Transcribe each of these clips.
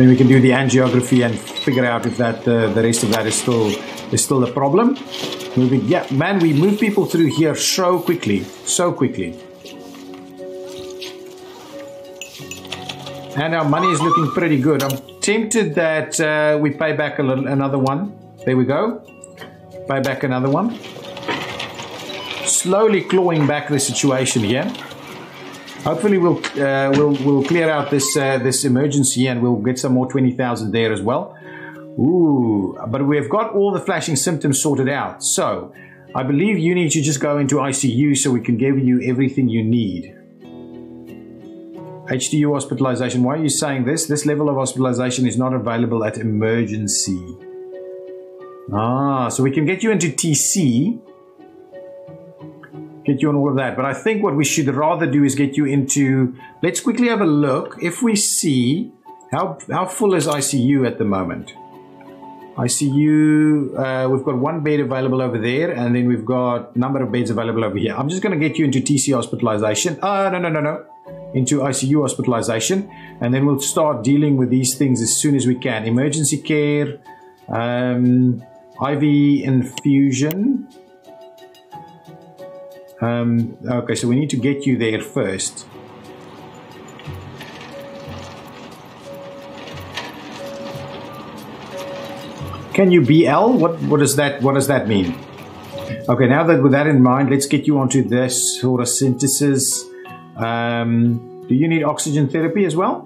Then we can do the angiography and figure out if that the rest of that is still a problem. Moving, yeah, man, we move people through here so quickly, so quickly. And our money is looking pretty good. I'm tempted that we pay back another one. There we go. Pay back another one. Slowly clawing back the situation here. Hopefully we'll clear out this this emergency and we'll get some more 20,000 there as well. Ooh, but we've got all the flashing symptoms sorted out. So I believe you need to just go into ICU so we can give you everything you need. HDU hospitalization. Why are you saying this? This level of hospitalization is not available at emergency. Ah, so we can get you into TC. Get you on all of that. But I think what we should rather do is get you into... Let's quickly have a look. If we see... How full is ICU at the moment? ICU, we've got one bed available over there, and then we've got number of beds available over here. I'm just going to get you into TC hospitalization. No. Into ICU hospitalization, and then we'll start dealing with these things as soon as we can. Emergency care, IV infusion. Okay, so we need to get you there first. Can you BL? What does that mean? Okay, now that with that in mind, let's get you onto this sort of synthesis. Do you need oxygen therapy as well?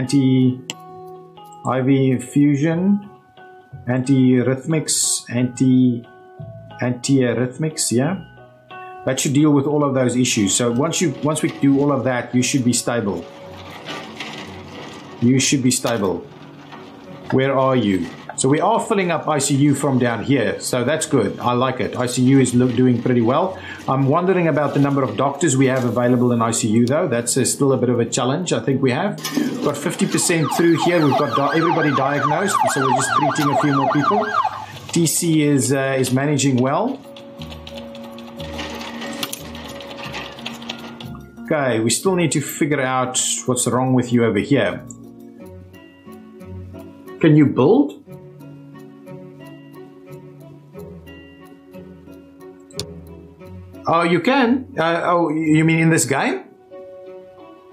Anti-IV infusion, antiarrhythmics, antiarrhythmics, yeah. That should deal with all of those issues. So once we do all of that, you should be stable. You should be stable. Where are you? So we are filling up ICU from down here, so that's good. I like it. ICU is doing pretty well. I'm wondering about the number of doctors we have available in ICU though. That's still a bit of a challenge I think we have. We've got 50% through here. We've got everybody diagnosed, so we're just treating a few more people. TC is managing well. Okay, we still need to figure out what's wrong with you over here. Can you build? Oh, you can? Oh, you mean in this game?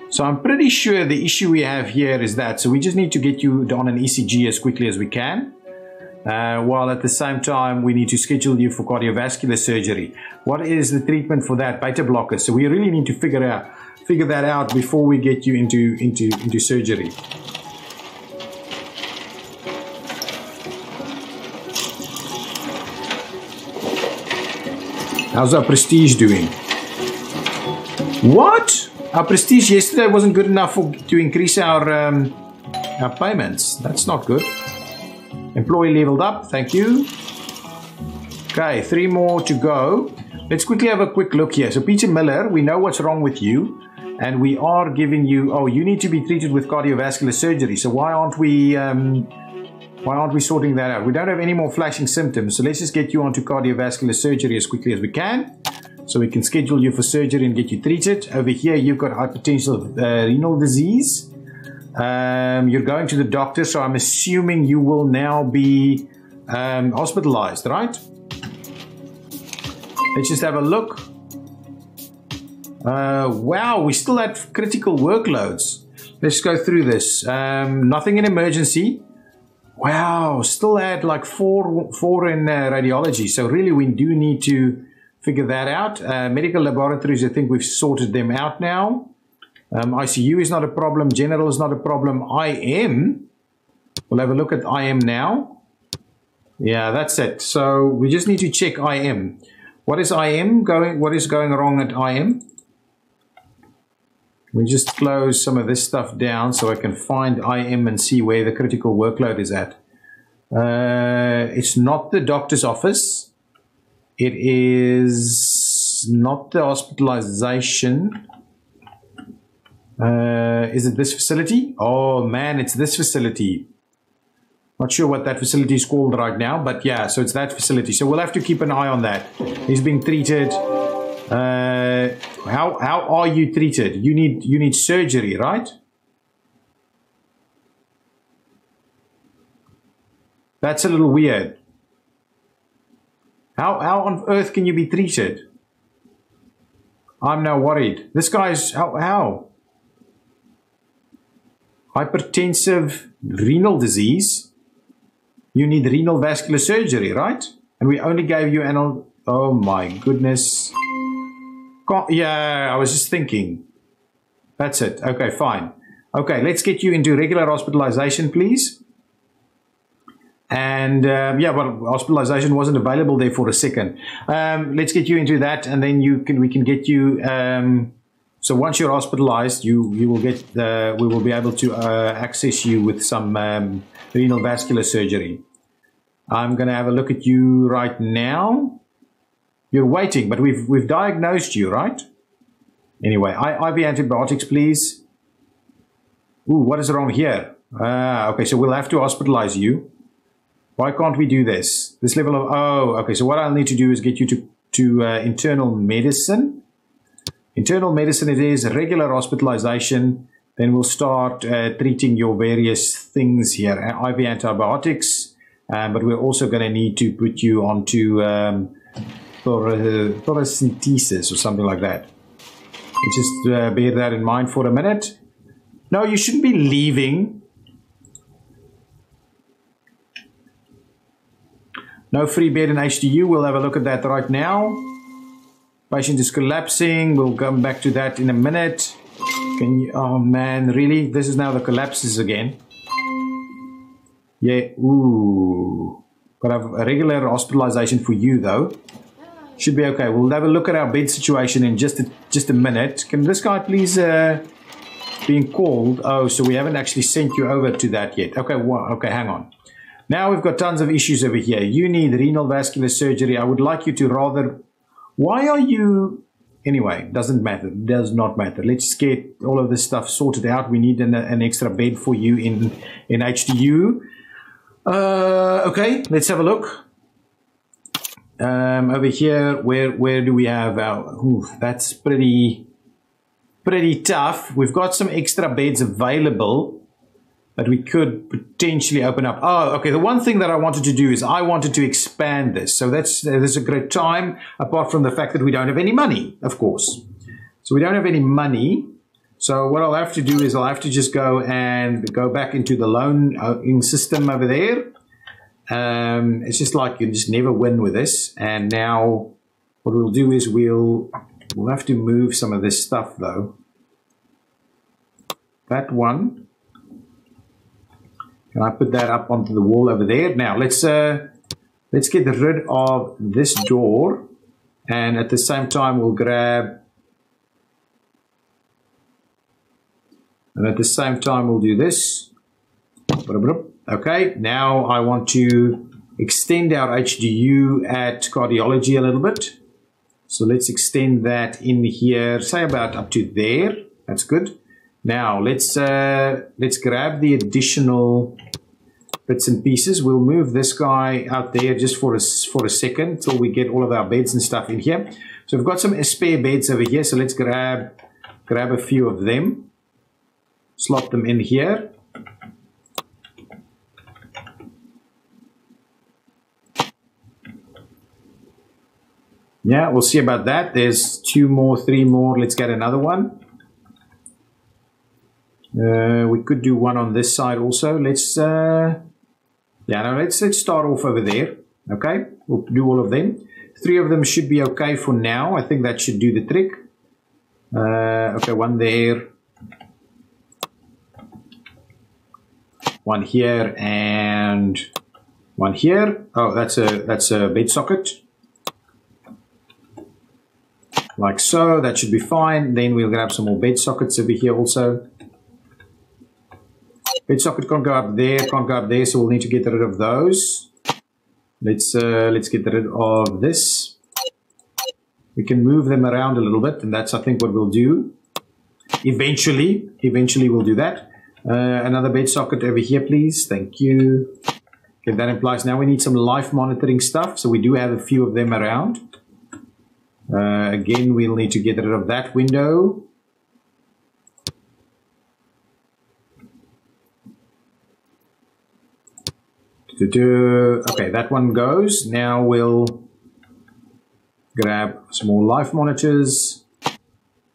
So I'm pretty sure the issue we have here is that. So we just need to get you on an ECG as quickly as we can. While at the same time, we need to schedule you for cardiovascular surgery. What is the treatment for that? Beta blockers. So we really need to figure that out before we get you into surgery. How's our prestige doing? What? Our prestige yesterday wasn't good enough to increase our payments. That's not good. Employee leveled up. Thank you. Okay, 3 more to go. Let's quickly have a quick look here. So Peter Miller, we know what's wrong with you. And we are giving you... Oh, you need to be treated with cardiovascular surgery. So why aren't we sorting that out? We don't have any more flashing symptoms, so let's just get you onto cardiovascular surgery as quickly as we can, so we can schedule you for surgery and get you treated. Over here, you've got hypertension, renal disease. You're going to the doctor, so I'm assuming you will now be hospitalized, right? Let's just have a look. Wow, we still have critical workloads. Let's go through this. Nothing in emergency. Wow, still had like four in radiology. So really we do need to figure that out. Medical laboratories, I think we've sorted them out now. ICU is not a problem. General is not a problem. IM, we'll have a look at IM now. Yeah, that's it. So we just need to check IM. What is going wrong at IM? We just close some of this stuff down so I can find IM and see where the critical workload is at. It's not the doctor's office. It is not the hospitalization. Is it this facility? Oh man, it's this facility. Not sure what that facility is called right now, but yeah, so it's that facility. So we'll have to keep an eye on that. He's being treated. How are you treated? You need surgery, right? That's a little weird. How on earth can you be treated? I'm now worried. This guy's... how? Hypertensive renal disease? You need renal vascular surgery, right? And we only gave you anal... Oh my goodness. Yeah, I was just thinking. That's it. Okay, fine. Okay, let's get you into regular hospitalization, please. And yeah, well, hospitalization wasn't available there for a second. Let's get you into that, and then you can we can get you. So once you're hospitalized, you will get we will be able to access you with some renal vascular surgery. I'm gonna have a look at you right now. You're waiting, but we've diagnosed you, right? Anyway, IV antibiotics, please. Ooh, what is wrong here? Okay, so we'll have to hospitalize you. Why can't we do this? This level of... Oh, okay. So what I'll need to do is get you to internal medicine. Internal medicine it is. Regular hospitalization. Then we'll start treating your various things here. IV antibiotics. But we're also going to need to put you onto thoracentesis or something like that. Just bear that in mind for a minute. No, you shouldn't be leaving. No free bed in HDU. We'll have a look at that right now. Patient is collapsing. We'll come back to that in a minute. Can you... Oh, man. Really? This is now the collapses again. Yeah. Ooh. Got a regular hospitalization for you, though. Should be okay. We'll have a look at our bed situation in just a minute. Can this guy please... being called. Oh, so we haven't actually sent you over to that yet. Okay. Okay. Hang on. Now we've got tons of issues over here. You need renal vascular surgery. I would like you to rather... Why are you... Anyway, doesn't matter. Does not matter. Let's get all of this stuff sorted out. We need an extra bed for you in HDU. Okay, let's have a look. Over here, where do we have our... Ooh, that's pretty tough. We've got some extra beds available that we could potentially open up. Oh, okay. The one thing that I wanted to do is I wanted to expand this. So that's a great time, apart from the fact that we don't have any money, of course. So we don't have any money. So what I'll have to do is I'll have to just go back into the loan system over there. It's just like you just never win with this. And now what we'll do is we'll have to move some of this stuff though. That one. Can I put that up onto the wall over there? Now, let's get rid of this door. And at the same time, we'll grab... And at the same time, we'll do this. Okay, now I want to extend our HDU at cardiology a little bit. So let's extend that in here, say about up to there. That's good. Now, let's grab the additional bits and pieces. We'll move this guy out there just for a second till we get all of our beds and stuff in here. So we've got some spare beds over here. So let's grab a few of them. Slot them in here. Yeah, we'll see about that. There's 2 more, 3 more. Let's get another one. We could do one on this side also. Let's start off over there. Okay, we'll do all of them. 3 of them should be okay for now. I think that should do the trick. Okay, 1 there, 1 here, and 1 here. Oh, that's a bed socket. Like so, that should be fine. Then we'll grab some more bed sockets over here also. Bed socket can't go up there, so we'll need to get rid of those. Let's get rid of this. We can move them around a little bit, and that's, I think, what we'll do. Eventually we'll do that. Another bed socket over here, please. Thank you. Okay, that implies now we need some life monitoring stuff, so we do have a few of them around. Again, we'll need to get rid of that window. Okay, that one goes. Now we'll grab some more life monitors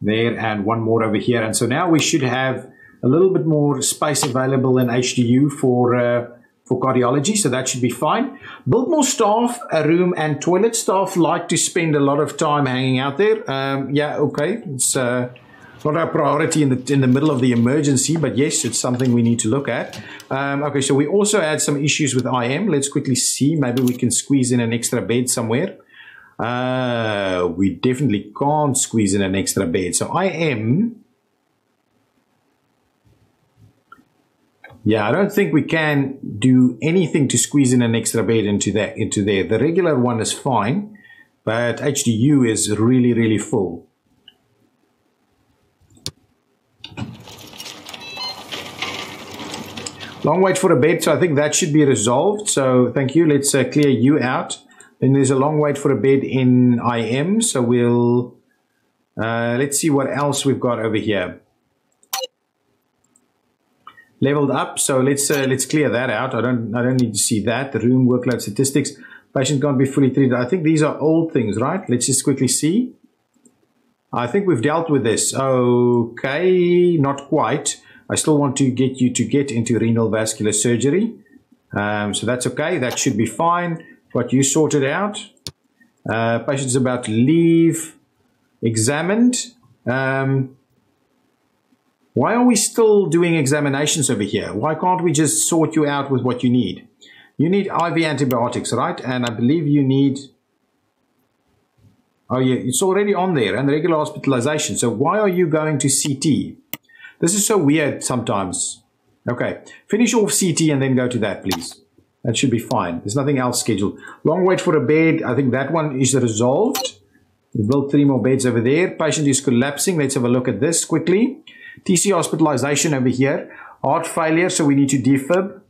there and one more over here. And so now we should have a little bit more space available in HDU for cardiology, so that should be fine. Build more staff, a room and toilet. Staff like to spend a lot of time hanging out there. Yeah, okay, it's not our priority in the middle of the emergency, but yes, it's something we need to look at. Okay, so we also had some issues with IM. Let's quickly see, maybe we can squeeze in an extra bed somewhere. We definitely can't squeeze in an extra bed. So IM, yeah, I don't think we can do anything to squeeze in an extra bed into there. The regular one is fine, but HDU is really, really full. Long wait for a bed, so I think that should be resolved. So thank you. Let's clear you out. Then there's a long wait for a bed in IM. So we'll let's see what else we've got over here. Leveled up, so let's clear that out. I don't need to see that. The room workload statistics, patient can't be fully treated. I think these are old things, right? Let's just quickly see. I think we've dealt with this. Okay, not quite. I still want to get you to get into renal vascular surgery. So that's okay. That should be fine. Got you sorted out. Patient's about to leave. Examined. Why are we still doing examinations over here? Why can't we just sort you out with what you need? You need IV antibiotics, right? And I believe you need... Oh yeah, it's already on there, and regular hospitalization. So why are you going to CT? This is so weird sometimes. Okay, finish off CT and then go to that, please. That should be fine. There's nothing else scheduled. Long wait for a bed. I think that one is resolved. We've built 3 more beds over there. Patient is collapsing. Let's have a look at this quickly. TC hospitalization over here, heart failure, so we need to defib.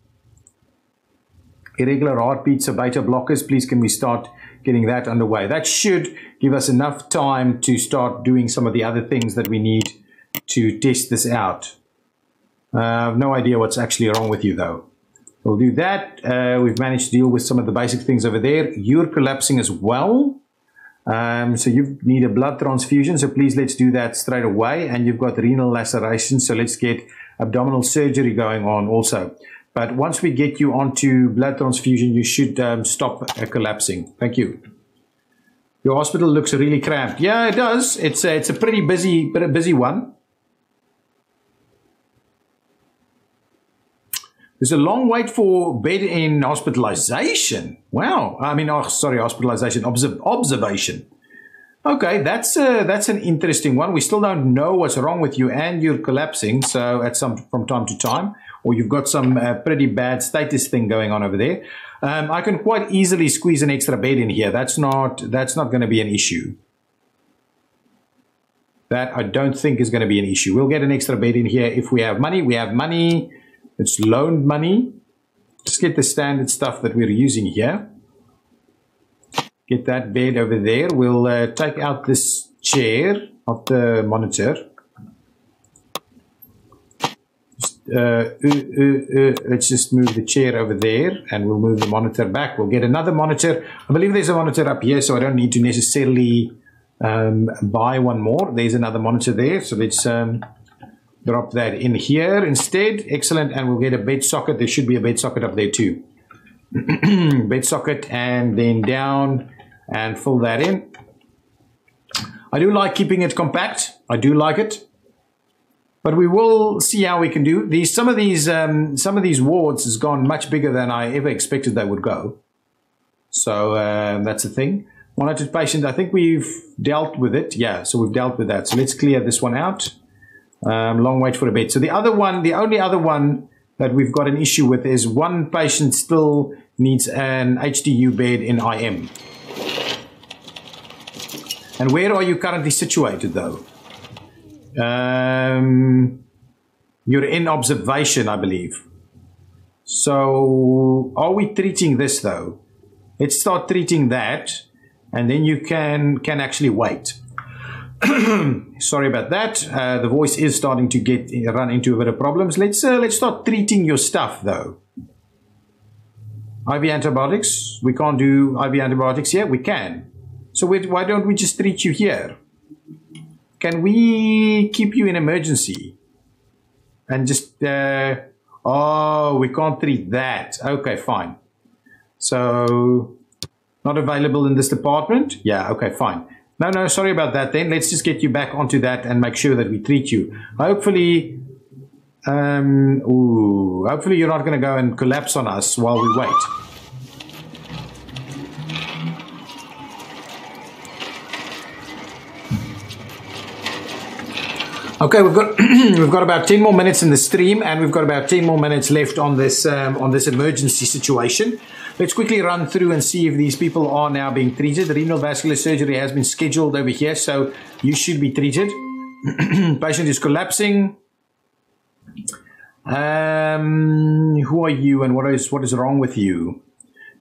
Irregular heartbeats, so beta blockers, please can we start getting that underway? That should give us enough time to start doing some of the other things that we need to test this out. I have no idea what's actually wrong with you though. We'll do that. We've managed to deal with some of the basic things over there. You're collapsing as well. So you need a blood transfusion, so please let's do that straight away. And you've got renal laceration, so let's get abdominal surgery going on also. But once we get you onto blood transfusion, you should stop collapsing. Thank you. Your hospital looks really cramped. Yeah, it does. It's a pretty busy one. There's a long wait for bed in hospitalization. Wow. I mean, oh, sorry, hospitalization, observation. Okay, that's an interesting one. We still don't know what's wrong with you, and you're collapsing. So from time to time, or you've got some pretty bad status thing going on over there. I can quite easily squeeze an extra bed in here. That's not going to be an issue. That I don't think is going to be an issue. We'll get an extra bed in here if we have money. We have money. It's loaned money. Just get the standard stuff that we're using here. Get that bed over there. We'll take out this chair of the monitor. Let's just move the chair over there and we'll move the monitor back. We'll get another monitor. I believe there's a monitor up here, so I don't need to necessarily buy one more. There's another monitor there, so let's... drop that in here instead. Excellent. And we'll get a bed socket. There should be a bed socket up there too. Bed socket and then down and fill that in. I do like keeping it compact. I do like it. But we will see how we can do. Some of these wards has gone much bigger than I ever expected they would go. So that's the thing. Monitored patient, I think we've dealt with it. Yeah, so we've dealt with that. So let's clear this one out. Long wait for a bed. So the other one, the only other one that we've got an issue with is one patient still needs an HDU bed in IM. And where are you currently situated though? You're in observation, I believe. So are we treating this though? Let's start treating that and then you can actually wait. Sorry about that. The voice is starting to run into a bit of problems. Let's start treating your stuff though. IV antibiotics, we can't do IV antibiotics here, we can. So why don't we just treat you here? Can we keep you in emergency? And just, oh, we can't treat that. Okay, fine. So, not available in this department? Yeah, okay, fine. No, no, sorry about that then. Let's just get you back onto that and make sure that we treat you. Hopefully, ooh, hopefully you're not going to go and collapse on us while we wait. Okay, we've got we've got about 10 more minutes in the stream, and we've got about 10 more minutes left on this emergency situation. Let's quickly run through and see if these people are now being treated. The renal vascular surgery has been scheduled over here, so you should be treated. Patient is collapsing. Who are you, and what is wrong with you?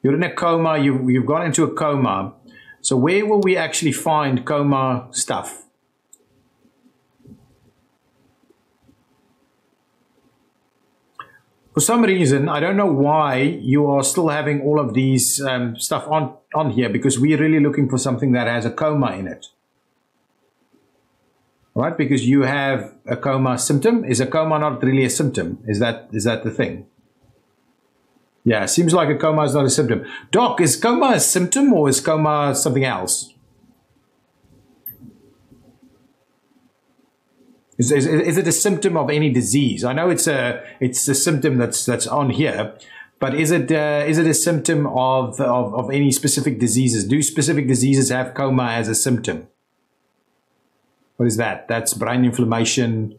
You're in a coma. You've gone into a coma. So where will we actually find coma stuff? For some reason, I don't know why you are still having all of these stuff on here, because we're really looking for something that has a coma in it. Right? Because you have a coma symptom. Is a coma not really a symptom? Is that the thing? Yeah, seems like a coma is not a symptom. Doc, is coma a symptom or is coma something else? Is it a symptom of any disease? I know it's a symptom that's on here, but is it a symptom of any specific diseases? Do specific diseases have coma as a symptom? What is that? That's brain inflammation.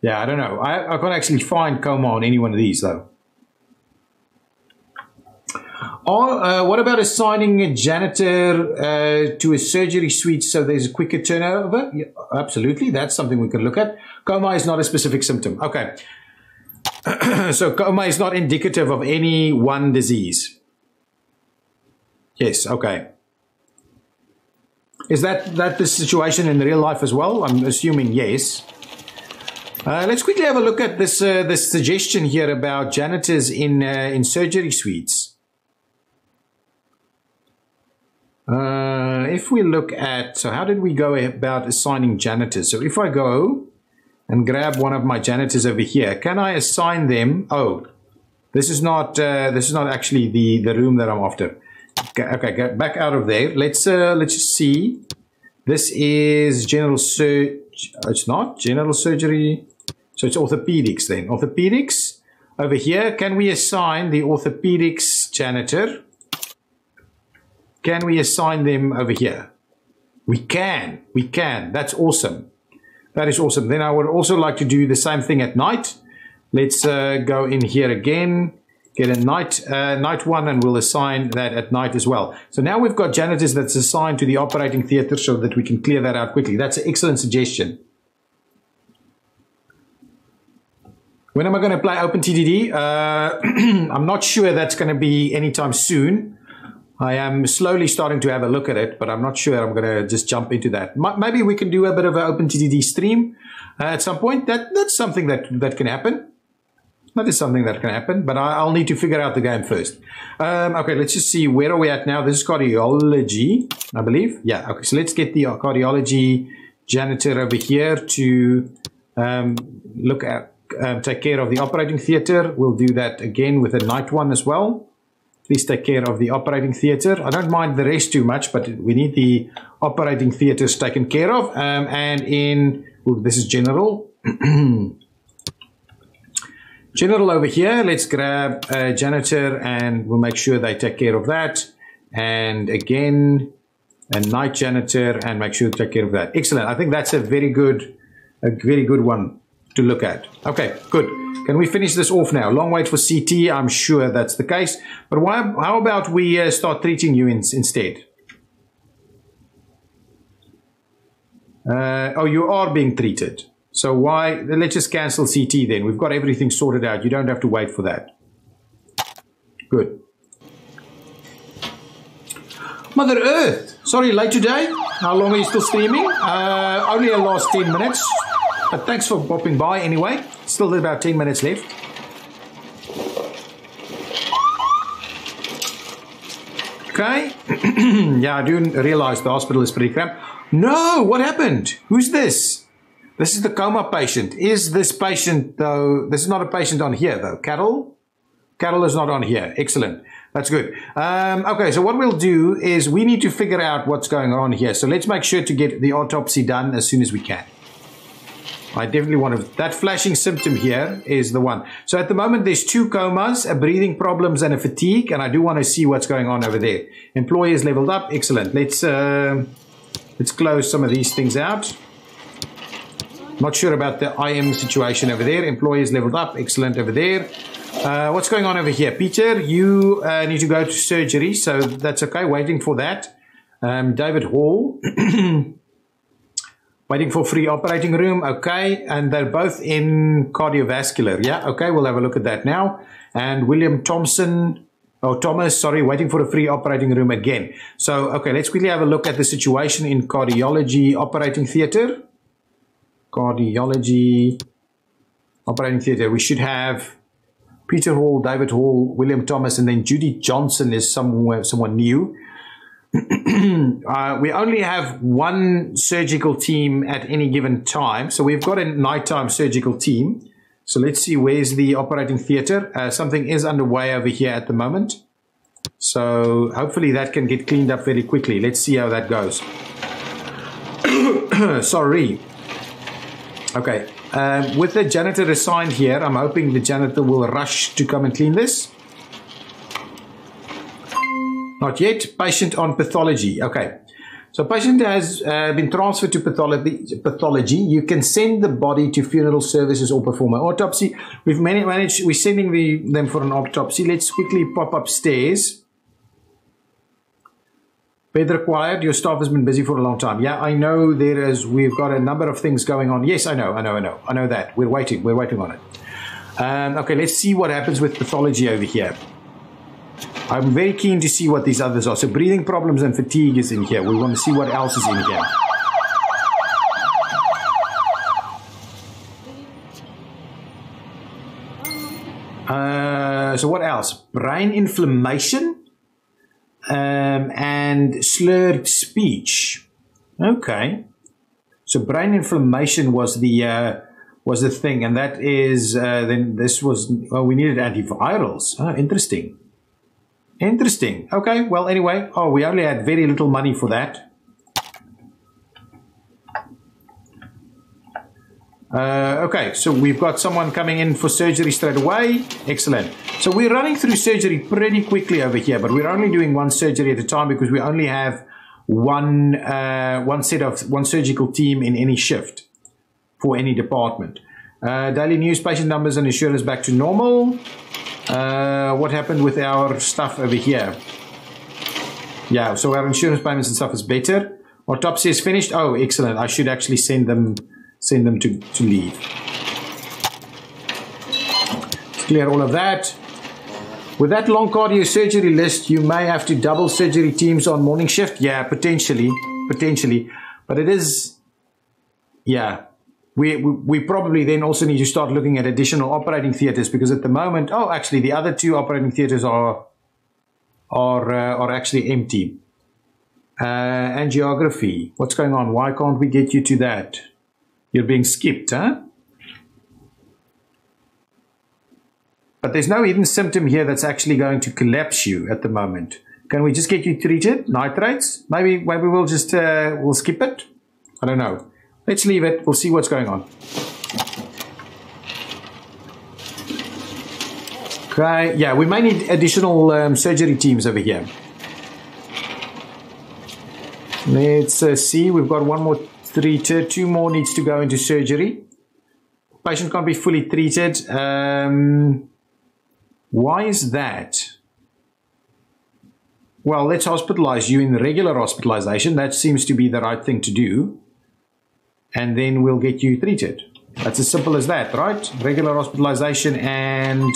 Yeah, I don't know. I can't actually find coma on any one of these though. Or, what about assigning a janitor to a surgery suite so there's a quicker turnover? Yeah, absolutely, that's something we can look at. Coma is not a specific symptom. Okay, so coma is not indicative of any one disease. Yes, okay. Is that the situation in real life as well? I'm assuming yes. Let's quickly have a look at this, this suggestion here about janitors in surgery suites. If we look at, so how did we go about assigning janitors? So if I go and grab one of my janitors over here, can I assign them? Oh, this is not actually the room that I'm after. Okay, get back out of there. Let's just see. This is general surgery. It's not general surgery. So it's orthopedics then. Orthopedics over here. Can we assign the orthopedics janitor? Can we assign them over here? We can. We can. That's awesome. That is awesome. Then I would also like to do the same thing at night. Let's go in here again, get a night one, and we'll assign that at night as well. So now we've got janitors that's assigned to the operating theater so that we can clear that out quickly. That's an excellent suggestion. When am I going to play OpenTDD? I'm not sure that's going to be anytime soon. I am slowly starting to have a look at it, but I'm not sure I'm going to just jump into that. Maybe we can do a bit of an OpenTDD stream at some point. That's something that can happen. That is something that can happen, but I'll need to figure out the game first. Okay, let's just see. Where are we at now? This is cardiology, I believe. Yeah, okay, so let's get the cardiology janitor over here to look at, take care of the operating theater. We'll do that again with a night one as well. Please take care of the operating theatre. I don't mind the rest too much, but we need the operating theatres taken care of. And in, well, this is general. General over here, let's grab a janitor and we'll make sure they take care of that. And again, a night janitor and make sure they take care of that. Excellent. I think that's a very good one to look at. Okay, good. Can we finish this off now? Long wait for CT, I'm sure that's the case. But how about we start treating you instead? Oh, you are being treated. So why? Let's just cancel CT then. We've got everything sorted out. You don't have to wait for that. Good. Mother Earth! Sorry, late today. How long are you still streaming? Only the last 10 minutes. But thanks for popping by anyway. Still about 10 minutes left. Okay. Yeah, I do realize the hospital is pretty cramped. No, what happened? Who's this? This is the coma patient. Is this patient though? This is not a patient on here though. Carol? Carol is not on here. Excellent. That's good. Okay, so what we'll do is we need to figure out what's going on here. So let's make sure to get the autopsy done as soon as we can. I definitely want to... That flashing symptom here is the one. So at the moment, there's two comas, a breathing problems and a fatigue. And I do want to see what's going on over there. Employers leveled up. Excellent. Let's close some of these things out. Not sure about the IM situation over there. Employers leveled up. Excellent over there. What's going on over here? Peter, you need to go to surgery, so that's okay. Waiting for that. David Hall. Waiting for free operating room. Okay. And they're both in cardiovascular. Yeah. Okay. We'll have a look at that now. And William Thompson, or Thomas, sorry, waiting for a free operating room again. So, okay, let's quickly have a look at the situation in cardiology operating theater. Cardiology operating theater. We should have Peter Hall, David Hall, William Thomas, and then Judy Johnson is someone new. We only have one surgical team at any given time. So we've got a nighttime surgical team. So let's see, where's the operating theater? Something is underway over here at the moment. So hopefully that can get cleaned up very quickly. Let's see how that goes. Sorry. Okay. With the janitor assigned here, I'm hoping the janitor will rush to come and clean this. Not yet. Patient on pathology. Okay. So patient has been transferred to pathology. You can send the body to funeral services or perform an autopsy. We've managed, we're sending them for an autopsy. Let's quickly pop upstairs. Bed required. Your staff has been busy for a long time. Yeah, I know we've got a number of things going on. Yes, I know that. We're waiting on it. Okay, let's see what happens with pathology over here. I'm very keen to see what these others are. So breathing problems and fatigue is in here. We want to see what else is in here. So what else? Brain inflammation? And slurred speech. Okay, so brain inflammation was the thing, and that is then this was, well, we needed antivirals. Oh, interesting. Okay, well, anyway, oh, we only had very little money for that. Okay, so we've got someone coming in for surgery straight away. Excellent. So we're running through surgery pretty quickly over here, but we're only doing one surgery at a time because we only have one surgical team in any shift for any department. Daily news, patient numbers and insurance back to normal. What happened with our stuff over here? Yeah, so our insurance payments and stuff is better. Autopsy is finished. Oh, excellent. I should actually send them to leave. Clear all of that. With that long cardio surgery list, you may have to double surgery teams on morning shift. Yeah, potentially. But it is, yeah. We probably then also need to start looking at additional operating theaters, because at the moment, oh, actually the other two operating theaters are actually empty. Angiography. What's going on? Why can't we get you to that? You're being skipped, huh? But there's no hidden symptom here that's actually going to collapse you at the moment. Can we just get you treated? Nitrates? Maybe we'll just we'll skip it. I don't know. Let's leave it. We'll see what's going on. Okay. Yeah, we may need additional surgery teams over here. Let's see. We've got one more. Treated. Two more needs to go into surgery. Patient can't be fully treated. Why is that? Well, let's hospitalize you in regular hospitalization. That seems to be the right thing to do. And then we'll get you treated. That's as simple as that, right? Regular hospitalization and...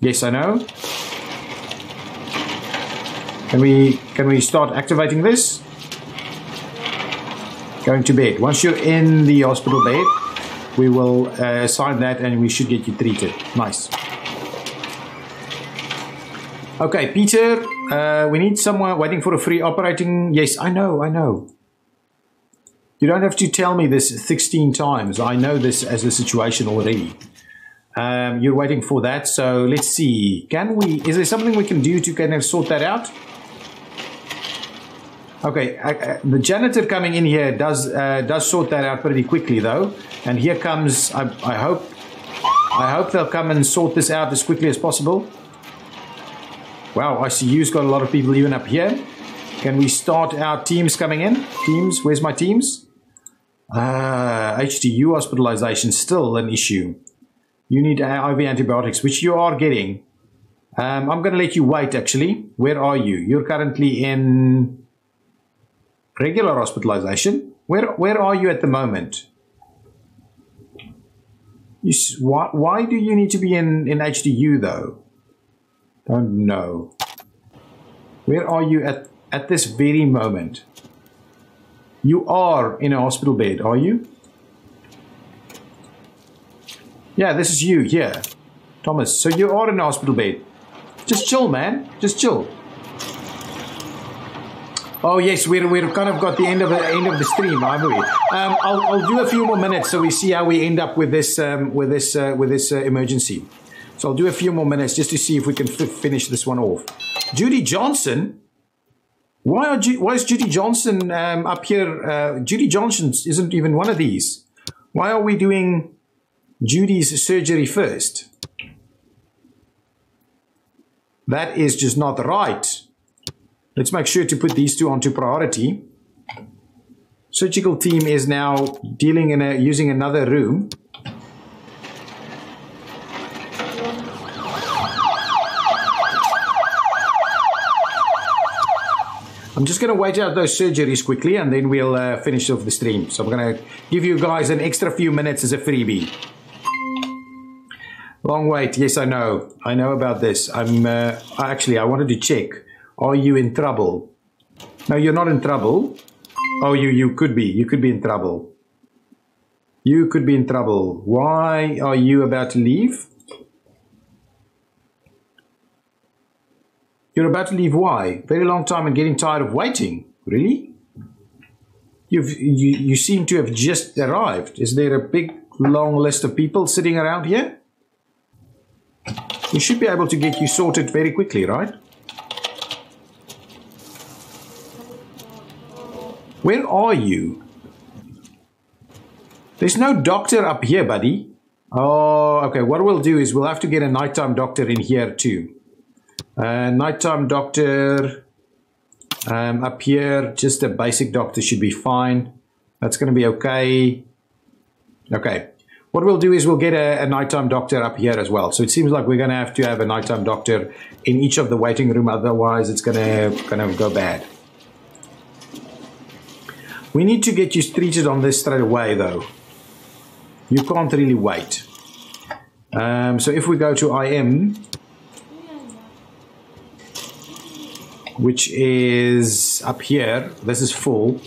Yes, I know. Can we start activating this? Going to bed. Once you're in the hospital bed, we will assign that and we should get you treated. Nice. Okay, Peter, we need someone waiting for a free operating. Yes, I know. You don't have to tell me this 16 times. I know this as a situation already. You're waiting for that, so let's see. Can we? Is there something we can do to kind of sort that out? Okay, the janitor coming in here does sort that out pretty quickly though. And here comes. I hope they'll come and sort this out as quickly as possible. Wow, ICU's got a lot of people even up here. Can we start our teams coming in? Teams, where's my teams? HTU hospitalization, still an issue. You need IV antibiotics, which you are getting. I'm going to let you wait, actually. Where are you? You're currently in regular hospitalization. Where are you at the moment? Why do you need to be in HTU, though? Don't know. Where are you at this very moment? You are in a hospital bed, are you? Yeah, this is you here, Thomas. So you are in a hospital bed. Just chill, man. Just chill. Oh yes, we're kind of got the end of the stream, haven't we? I'll do a few more minutes so we see how we end up with this emergency. So I'll do a few more minutes just to see if we can finish this one off. Judy Johnson. Why is Judy Johnson up here? Judy Johnson isn't even one of these. Why are we doing Judy's surgery first? That is just not right. Let's make sure to put these two onto priority. Surgical team is now dealing in using another room. I'm just going to wait out those surgeries quickly and then we'll finish off the stream. So I'm going to give you guys an extra few minutes as a freebie. Long wait. Yes, I know. I know about this. I wanted to check. Are you in trouble? No, you're not in trouble. Oh, you could be. You could be in trouble. You could be in trouble. Why are you about to leave? You're about to leave, why? Very long time and getting tired of waiting. Really? You seem to have just arrived. Is there a big, long list of people sitting around here? We should be able to get you sorted very quickly, right? Where are you? There's no doctor up here, buddy. Oh, okay. What we'll do is we'll have to get a nighttime doctor in here too. Nighttime doctor up here, just a basic doctor should be fine. That's going to be okay. Okay, what we'll do is we'll get a nighttime doctor up here as well. So it seems like we're going to have a nighttime doctor in each of the waiting room, otherwise it's going to go bad. We need to get you treated on this straight away though. You can't really wait. So if we go to IM, which is up here. This is full.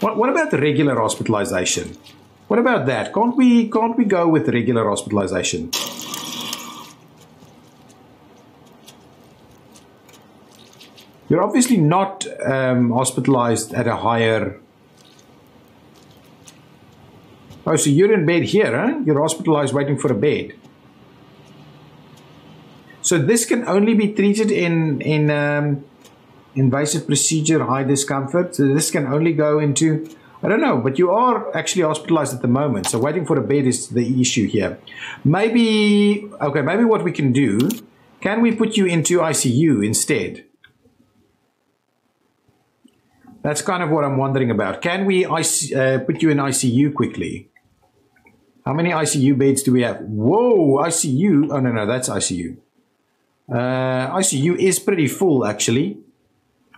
What about the regular hospitalization? What about that? Can't we go with regular hospitalization? You're obviously not hospitalized at a higher... Oh, so you're in bed here, huh? You're hospitalized waiting for a bed. So this can only be treated in invasive procedure, high discomfort. So this can only go into, I don't know, but you are actually hospitalized at the moment. So waiting for a bed is the issue here. Maybe what we can do, can we put you into ICU instead? That's kind of what I'm wondering about. Can we put you in ICU quickly? How many ICU beds do we have? Whoa, ICU. Oh, no, that's ICU. ICU is pretty full, actually.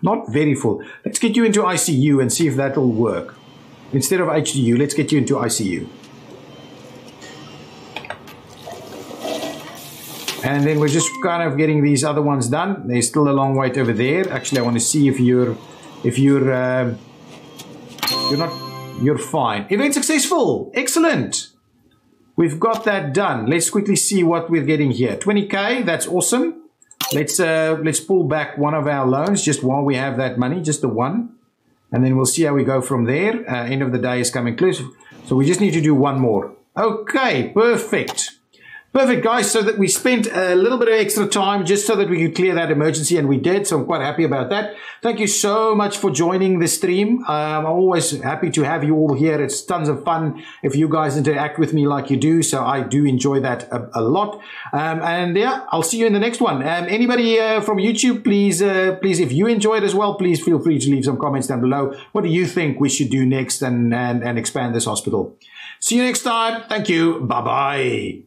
Not very full. Let's get you into ICU and see if that'll work. Instead of HDU, let's get you into ICU. And then we're just kind of getting these other ones done. There's still a long wait over there. Actually, I want to see if you're fine. Event successful. Excellent. We've got that done. Let's quickly see what we're getting here. 20K. That's awesome. Let's pull back one of our loans just while we have that money, just the one, and then we'll see how we go from there. End of the day is coming close, so we just need to do one more. Okay, perfect. Perfect, guys, so that we spent a little bit of extra time just so that we could clear that emergency, and we did, so I'm quite happy about that. Thank you so much for joining the stream. I'm always happy to have you all here. It's tons of fun if you guys interact with me like you do, so I do enjoy that a lot. And yeah, I'll see you in the next one. Anybody from YouTube, please, if you enjoy it as well, please feel free to leave some comments down below. What do you think we should do next and expand this hospital? See you next time. Thank you. Bye-bye.